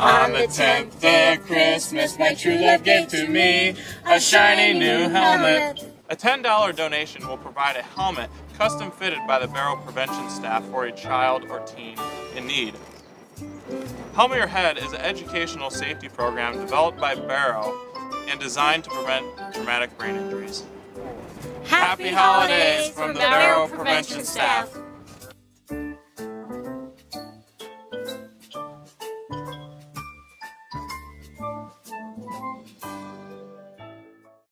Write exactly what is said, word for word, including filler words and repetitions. On the tenth day of Christmas, my true love gave to me a shiny new helmet. A ten dollar donation will provide a helmet custom fitted by the Barrow Prevention Staff for a child or teen in need. Helmet Your Head is an educational safety program developed by Barrow and designed to prevent traumatic brain injuries. Happy, Happy holidays from the Barrow Prevention Staff.